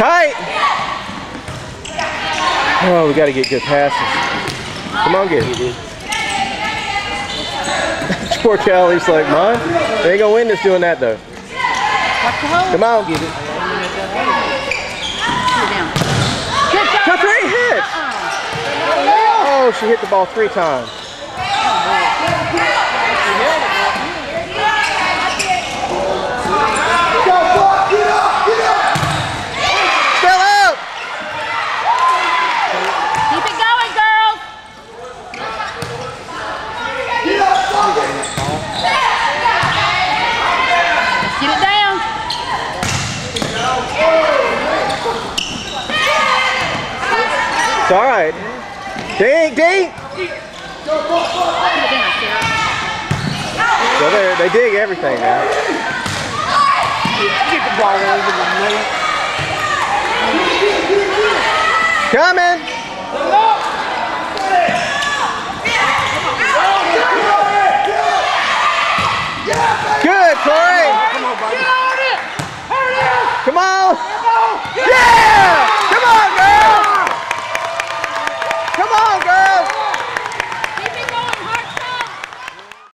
Tight. Oh, we got to get good passes. Come on, get it, dude. Porcelli's like, man, they ain't gonna win this doing that though. Come on, get it. Cut three hits. Oh, she hit the ball 3 times. It's all right. Dink, dink. So they dig everything now. Get the ball over the middle. Coming. Good, Corey. Come on, buddy. Come on. Yeah.